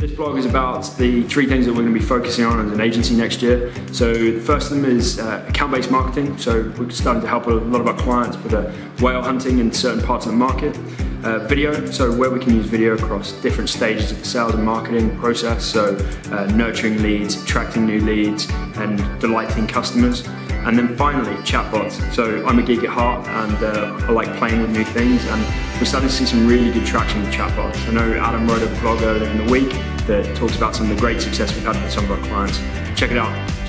This blog is about the three things that we're going to be focusing on as an agency next year. So the first of them is account-based marketing. So we're starting to help a lot of our clients with whale hunting in certain parts of the market. Video, so where we can use video across different stages of the sales and marketing process. So nurturing leads, attracting new leads, and delighting customers. And then finally, chatbots. So I'm a geek at heart, and I like playing with new things, and we're starting to see some really good traction with chatbots. I know Adam wrote a blog earlier in the week that talks about some of the great success we've had with some of our clients. Check it out.